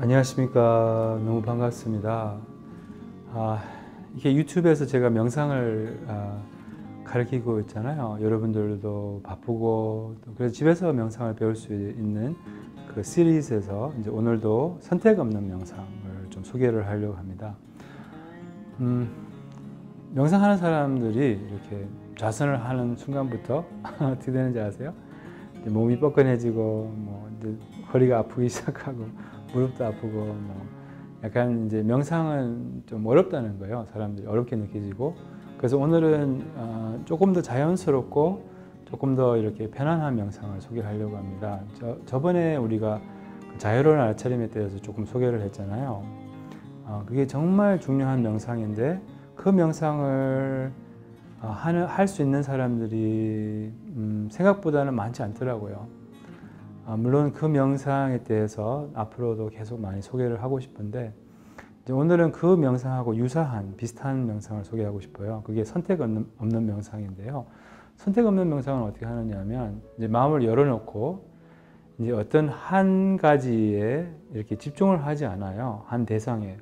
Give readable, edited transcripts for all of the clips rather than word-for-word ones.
안녕하십니까. 너무 반갑습니다. 이게 유튜브에서 제가 명상을 가르치고 있잖아요. 여러분들도 바쁘고, 그래서 집에서 명상을 배울 수 있는 그 시리즈에서 이제 오늘도 선택 없는 명상을 좀 소개를 하려고 합니다. 명상하는 사람들이 이렇게 좌선을 하는 순간부터 어떻게 되는지 아세요? 이제 몸이 뻐근해지고, 뭐 이제 허리가 아프기 시작하고, 무릎도 아프고, 뭐 약간 이제 명상은 좀 어렵다는 거예요. 사람들이 어렵게 느껴지고. 그래서 오늘은 조금 더 자연스럽고 조금 더 이렇게 편안한 명상을 소개하려고 합니다. 저번에 우리가 자유로운 알차림에 대해서 조금 소개를 했잖아요. 그게 정말 중요한 명상인데, 그 명상을 할 수 있는 사람들이 생각보다는 많지 않더라고요. 물론 그 명상에 대해서 앞으로도 계속 많이 소개를 하고 싶은데, 이제 오늘은 그 명상하고 유사한 비슷한 명상을 소개하고 싶어요. 그게 선택 없는 명상인데요. 선택 없는 명상은 어떻게 하느냐면, 이제 마음을 열어놓고 이제 어떤 한 가지에 이렇게 집중을 하지 않아요. 한 대상에.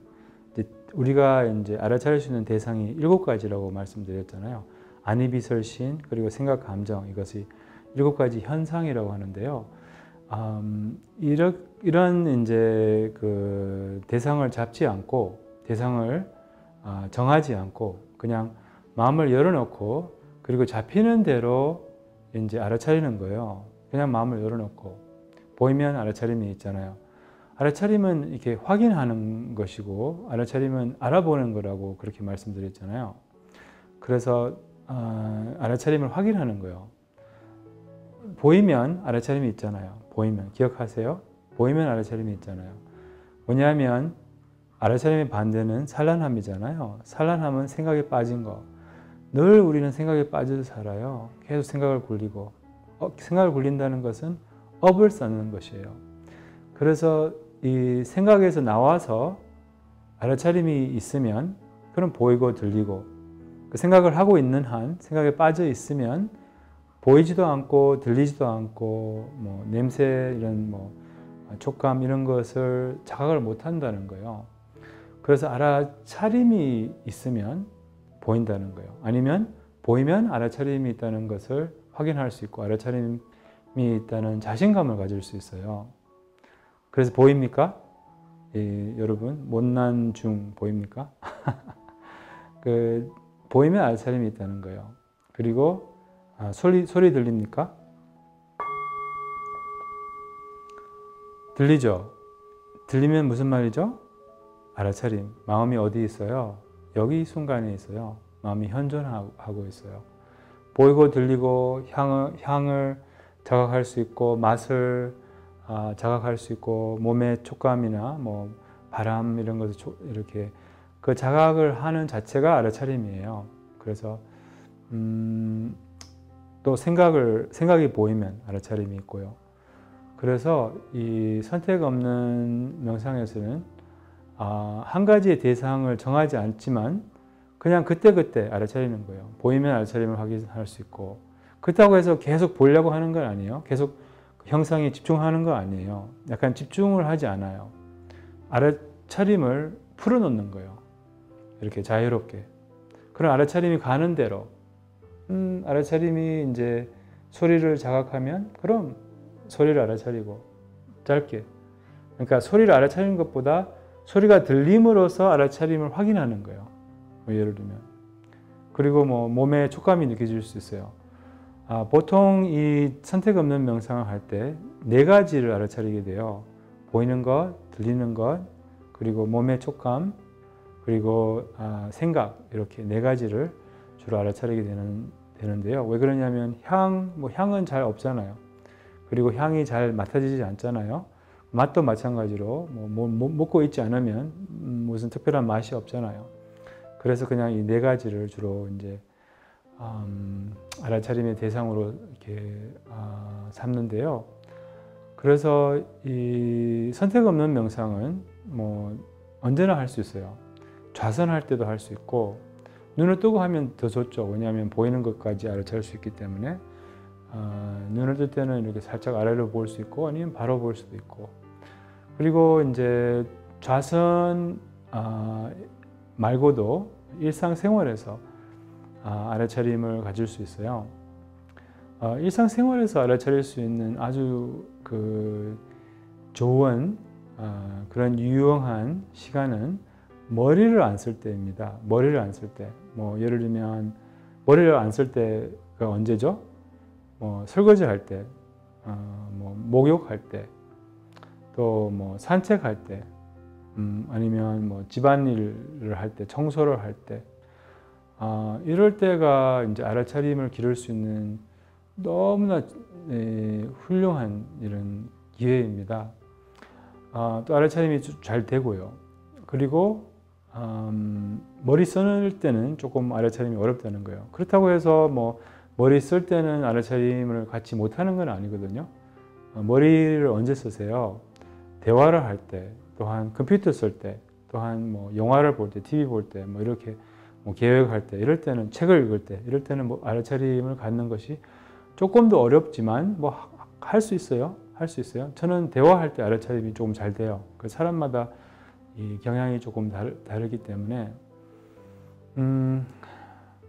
이제 우리가 이제 알아차릴 수 있는 대상이 7가지라고 말씀드렸잖아요. 안이비설신, 그리고 생각, 감정, 이것이 7가지 현상이라고 하는데요. 이런 이제 그 대상을 잡지 않고, 대상을 정하지 않고 그냥 마음을 열어놓고, 그리고 잡히는 대로 이제 알아차리는 거예요. 그냥 마음을 열어놓고, 보이면 알아차림이 있잖아요. 알아차림은 이렇게 확인하는 것이고, 알아차림은 알아보는 거라고 그렇게 말씀드렸잖아요. 그래서 알아차림을 확인하는 거예요. 보이면 알아차림이 있잖아요. 보이면, 기억하세요? 보이면 알아차림이 있잖아요. 뭐냐면 알아차림의 반대는 산란함이잖아요. 산란함은 생각에 빠진 거. 늘 우리는 생각에 빠져서 살아요. 계속 생각을 굴리고, 생각을 굴린다는 것은 업을 쌓는 것이에요. 그래서 이 생각에서 나와서 알아차림이 있으면, 그럼 보이고 들리고, 그 생각을 하고 있는 한, 생각에 빠져 있으면 보이지도 않고 들리지도 않고, 뭐 냄새, 이런 뭐 촉감, 이런 것을 자각을 못 한다는 거예요. 그래서 알아차림이 있으면 보인다는 거예요. 아니면 보이면 알아차림이 있다는 것을 확인할 수 있고, 알아차림이 있다는 자신감을 가질 수 있어요. 그래서 보입니까? 여러분, 못난 중 보입니까? 그 보이면 알아차림이 있다는 거예요. 그리고 소리 들립니까? 들리죠? 들리면 무슨 말이죠? 알아차림. 마음이 어디 있어요? 여기 순간에 있어요. 마음이 현존하고 있어요. 보이고 들리고, 향을 자각할 수 있고, 맛을 자각할 수 있고, 몸의 촉감이나 뭐 바람, 이런 것을 이렇게 그 자각을 하는 자체가 알아차림이에요. 그래서 또 생각이 보이면 알아차림이 있고요. 그래서 이 선택 없는 명상에서는 한 가지의 대상을 정하지 않지만 그냥 그때그때 알아차리는 거예요. 보이면 알아차림을 확인할 수 있고, 그렇다고 해서 계속 보려고 하는 건 아니에요. 계속 형상에 집중하는 거 아니에요. 약간 집중을 하지 않아요. 알아차림을 풀어놓는 거예요. 이렇게 자유롭게. 그럼 알아차림이 가는 대로, 알아차림이 이제 소리를 자각하면 그럼 소리를 알아차리고, 짧게. 그러니까 소리를 알아차리는 것보다 소리가 들림으로써 알아차림을 확인하는 거예요. 뭐 예를 들면. 그리고 뭐 몸에 촉감이 느껴질 수 있어요. 보통 이 선택 없는 명상을 할 때 4가지를 알아차리게 돼요. 보이는 것, 들리는 것, 그리고 몸의 촉감, 그리고 생각, 이렇게 4가지를 주로 알아차리게 되는데요. 왜 그러냐면 향은 잘 없잖아요. 그리고 향이 잘 맡아지지 않잖아요. 맛도 마찬가지로 뭐 먹고 있지 않으면 무슨 특별한 맛이 없잖아요. 그래서 그냥 이 4가지를 주로 이제 알아차림의 대상으로 이렇게 삼는데요. 그래서 이 선택 없는 명상은 뭐 언제나 할 수 있어요. 좌선할 때도 할 수 있고, 눈을 뜨고 하면 더 좋죠. 왜냐하면 보이는 것까지 알아챌 수 있기 때문에 눈을 뜰 때는 이렇게 살짝 아래로 보일 수 있고, 아니면 바로 보일 수도 있고. 그리고 이제 좌선 말고도 일상생활에서 알아차림을 가질 수 있어요. 일상생활에서 알아차릴 수 있는 아주 그 좋은 그런 유용한 시간은 머리를 안 쓸 때입니다. 머리를 안 쓸 때. 뭐 예를 들면 머리를 안 쓸 때가 언제죠? 뭐 설거지 할 때, 뭐 목욕할 때, 또 뭐 산책할 때, 아니면 뭐 집안일을 할 때, 청소를 할 때, 이럴 때가 이제 알아차림을 기를 수 있는 너무나 훌륭한 이런 기회입니다. 또 알아차림이 잘 되고요. 그리고 머리 쓸 때는 조금 알아차림이 어렵다는 거예요. 그렇다고 해서 뭐 머리 쓸 때는 알아차림을 같이 못하는 건 아니거든요. 머리를 언제 쓰세요? 대화를 할 때, 또한 컴퓨터 쓸 때, 또한 뭐 영화를 볼 때, TV 볼 때, 뭐 이렇게 뭐 계획할 때, 이럴 때는 책을 읽을 때, 이럴 때는 뭐 알아차림을 갖는 것이 조금 더 어렵지만 뭐 할 수 있어요. 할 수 있어요. 저는 대화할 때 알아차림이 조금 잘 돼요. 그 사람마다 이 경향이 조금 다르기 때문에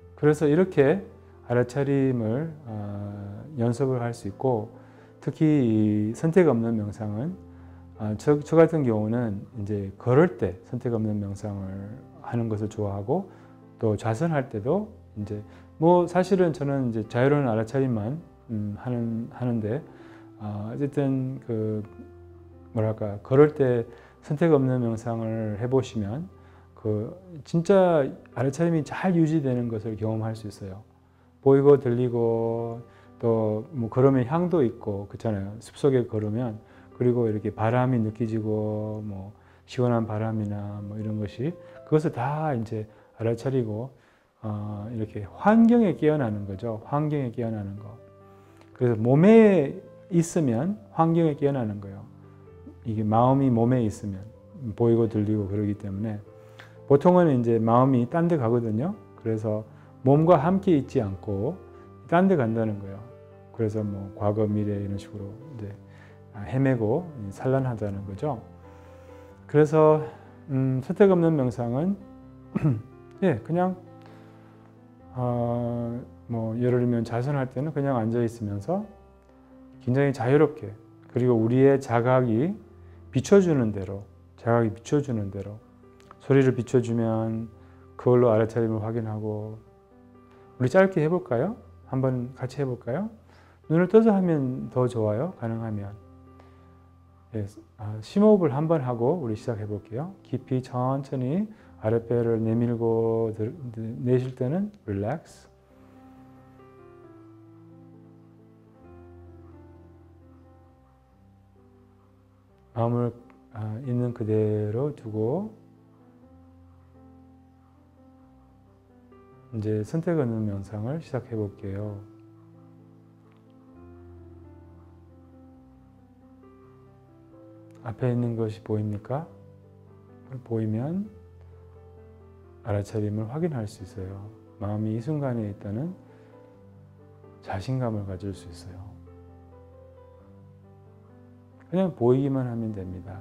그래서 이렇게 알아차림을 연습을 할 수 있고, 특히 이 선택 없는 명상은 저 같은 경우는 이제 걸을 때 선택 없는 명상을 하는 것을 좋아하고, 또 좌선할 때도 이제 뭐 사실은 저는 이제 자유로운 알아차림만 하는데 어쨌든 그 뭐랄까 걸을 때 선택 없는 명상을 해보시면 그 진짜 알아차림이 잘 유지되는 것을 경험할 수 있어요. 보이고 들리고. 또 뭐 걸으면 향도 있고 그렇잖아요. 숲속에 걸으면. 그리고 이렇게 바람이 느껴지고 뭐 시원한 바람이나 뭐 이런 것이, 그것을 다 이제 알아차리고 이렇게 환경에 깨어나는 거죠. 환경에 깨어나는 거. 그래서 몸에 있으면 환경에 깨어나는 거예요. 이게 마음이 몸에 있으면 보이고 들리고 그러기 때문에 보통은 이제 마음이 딴 데 가거든요. 그래서 몸과 함께 있지 않고 딴 데 간다는 거예요. 그래서 뭐 과거, 미래 이런 식으로 이제 헤매고 산란하다는 거죠. 그래서 선택 없는 명상은 예, 그냥 뭐 예를 들면 좌선할 때는 그냥 앉아 있으면서 굉장히 자유롭게, 그리고 우리의 자각이 비춰주는 대로, 자각이 비춰주는 대로 소리를 비춰주면 그걸로 알아차림을 확인하고. 우리 짧게 해볼까요? 한번 같이 해볼까요? 눈을 떠서 하면 더 좋아요. 가능하면. 예, 심호흡을 한번 하고 우리 시작해 볼게요. 깊이 천천히 아랫배를 내밀고 내쉴 때는 릴렉스. 마음을 있는 그대로 두고, 이제 선택 없는 명상을 시작해 볼게요. 앞에 있는 것이 보입니까? 보이면 알아차림을 확인할 수 있어요. 마음이 이 순간에 있다는 자신감을 가질 수 있어요. 그냥 보이기만 하면 됩니다.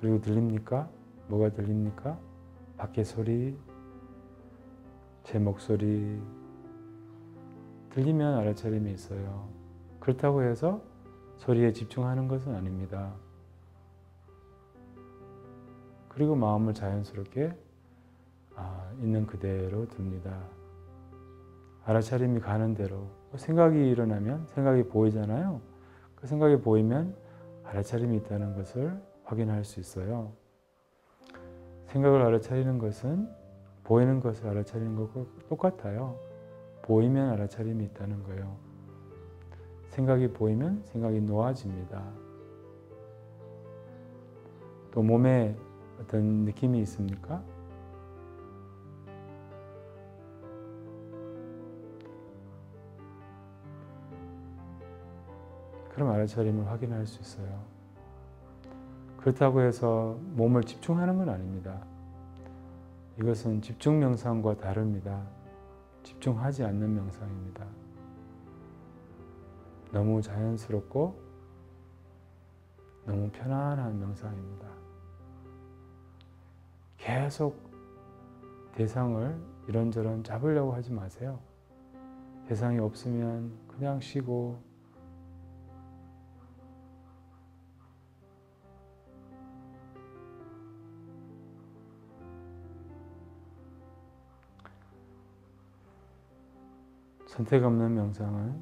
그리고 들립니까? 뭐가 들립니까? 밖에 소리, 제 목소리 들리면 알아차림이 있어요. 그렇다고 해서 소리에 집중하는 것은 아닙니다. 그리고 마음을 자연스럽게 있는 그대로 둡니다. 알아차림이 가는 대로. 생각이 일어나면 생각이 보이잖아요. 그 생각이 보이면 알아차림이 있다는 것을 확인할 수 있어요. 생각을 알아차리는 것은 보이는 것을 알아차리는 것과 똑같아요. 보이면 알아차림이 있다는 거예요. 생각이 보이면 생각이 놓아집니다. 또 몸에 어떤 느낌이 있습니까? 그럼 알차림을 확인할 수 있어요. 그렇다고 해서 몸을 집중하는 건 아닙니다. 이것은 집중 명상과 다릅니다. 집중하지 않는 명상입니다. 너무 자연스럽고 너무 편안한 명상입니다. 계속 대상을 이런저런 잡으려고 하지 마세요. 대상이 없으면 그냥 쉬고 선택 없는 명상은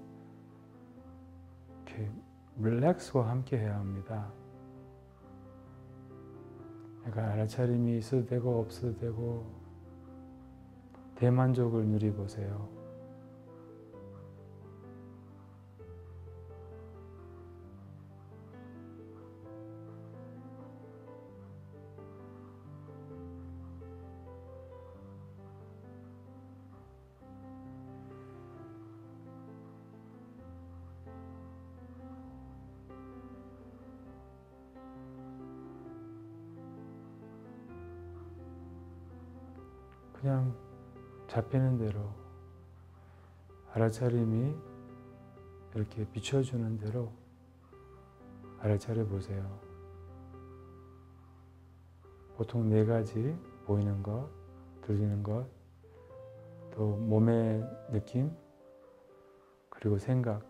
이렇게 릴렉스와 함께 해야 합니다. 그러니까 알아차림이 있어도 되고 없어도 되고 대만족을 누리보세요. 그냥 잡히는 대로 알아차림이 이렇게 비춰주는 대로 알아차려 보세요. 보통 4가지 보이는 것, 들리는 것, 또 몸의 느낌, 그리고 생각.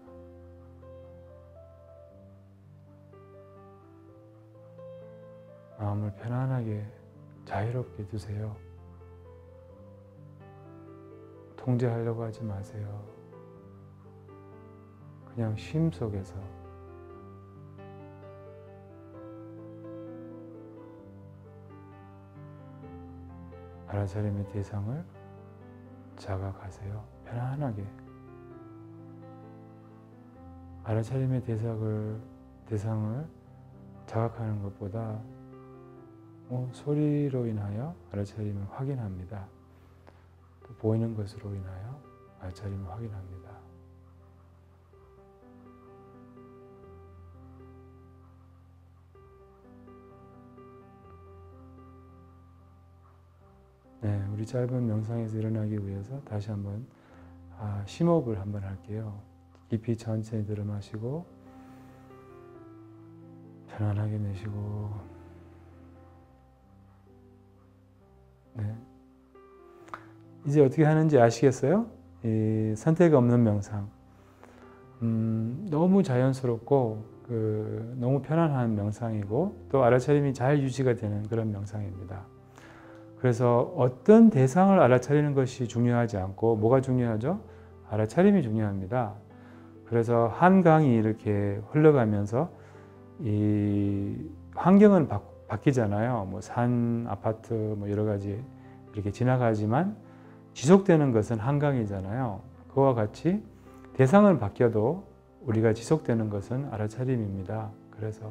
마음을 편안하게 자유롭게 두세요. 통제하려고 하지 마세요. 그냥 쉼 속에서 알아차림의 대상을 자각하세요. 편안하게. 알아차림의 대상을 자각하는 것보다 소리로 인하여 알아차림을 확인합니다. 또 보이는 것으로 인하여 알차림을 확인합니다. 네, 우리 짧은 명상에서 일어나기 위해서 다시 한번 심호흡을 한번 할게요. 깊이 천천히 들이마시고 편안하게 내쉬고 이제 어떻게 하는지 아시겠어요? 이 선택 없는 명상, 너무 자연스럽고 너무 편안한 명상이고 또 알아차림이 잘 유지가 되는 그런 명상입니다. 그래서 어떤 대상을 알아차리는 것이 중요하지 않고 뭐가 중요하죠? 알아차림이 중요합니다. 그래서 한강이 이렇게 흘러가면서 이 환경은 바뀌잖아요. 뭐 산, 아파트, 뭐 여러 가지 이렇게 지나가지만 지속되는 것은 한강이잖아요. 그와 같이 대상은 바뀌어도 우리가 지속되는 것은 알아차림입니다. 그래서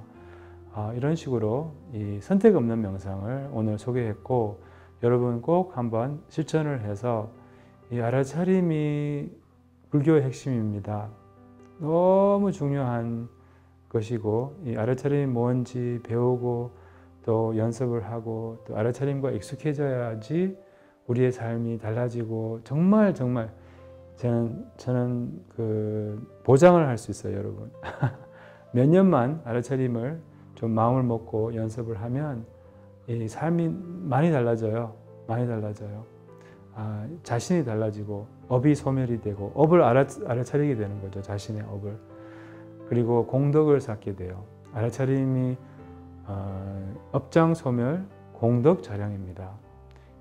이런 식으로 이 선택 없는 명상을 오늘 소개했고 여러분 꼭 한번 실천을 해서 이 알아차림이 불교의 핵심입니다. 너무 중요한 것이고 이 알아차림이 뭔지 배우고 또 연습을 하고 또 알아차림과 익숙해져야지 우리의 삶이 달라지고 정말 저는 보장을 할 수 있어요, 여러분. 몇 년만 알아차림을 좀 마음을 먹고 연습을 하면 이 삶이 많이 달라져요. 많이 달라져요. 자신이 달라지고 업이 소멸이 되고 업을 알아차리게 되는 거죠. 자신의 업을. 그리고 공덕을 쌓게 돼요. 알아차림이 업장 소멸 공덕 자량입니다.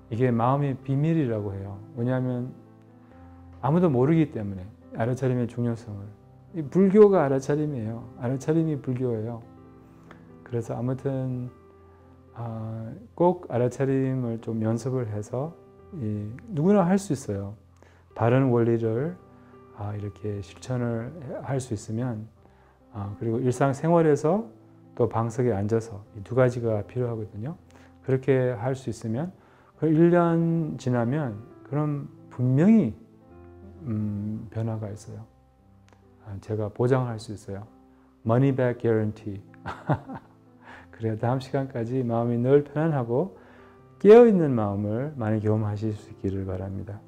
이게 마음의 비밀이라고 해요. 왜냐하면 아무도 모르기 때문에 알아차림의 중요성을. 불교가 알아차림이에요. 알아차림이 불교예요. 그래서 아무튼 꼭 알아차림을 좀 연습을 해서 누구나 할 수 있어요. 바른 원리를 이렇게 실천을 할 수 있으면 그리고 일상생활에서 또 방석에 앉아서 이 2가지가 필요하거든요. 그렇게 할 수 있으면 1년 지나면 그럼 분명히 변화가 있어요. 제가 보장할 수 있어요. Money Back Guarantee. 그래야 다음 시간까지 마음이 늘 편안하고 깨어있는 마음을 많이 경험하실 수 있기를 바랍니다.